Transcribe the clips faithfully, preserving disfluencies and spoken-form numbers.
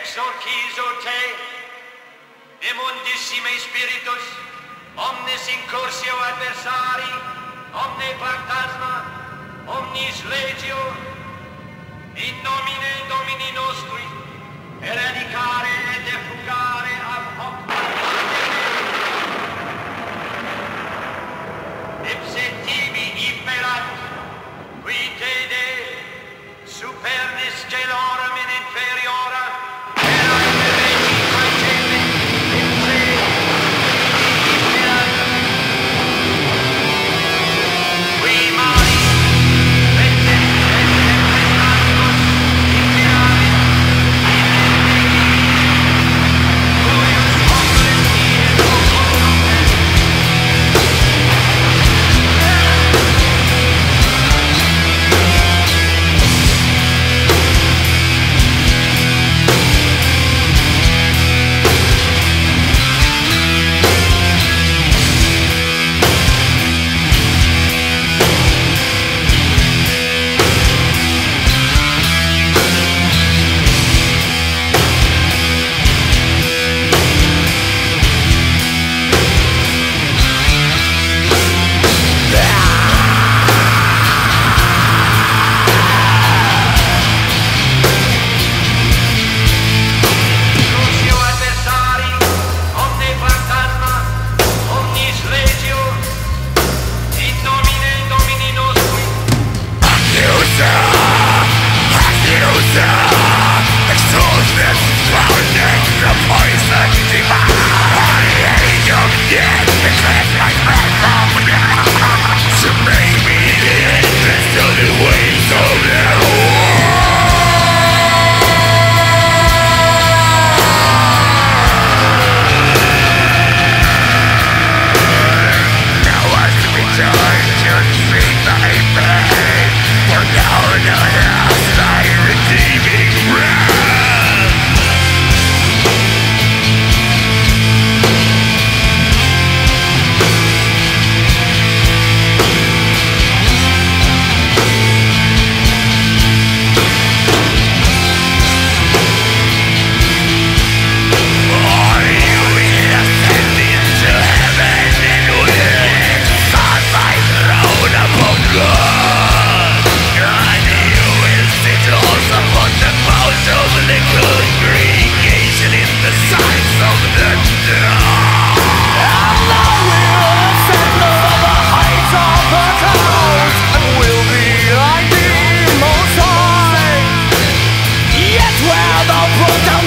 exorcizo te, demundissime spiritus, omnes incursio adversari, omne pactasma, omnis legio, in nomine Domini nostri, eradicare et effugare ab hoc. Ipse tibi imperat, qui te de, supernis celorum in inferiora,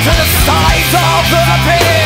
to the size of the pit.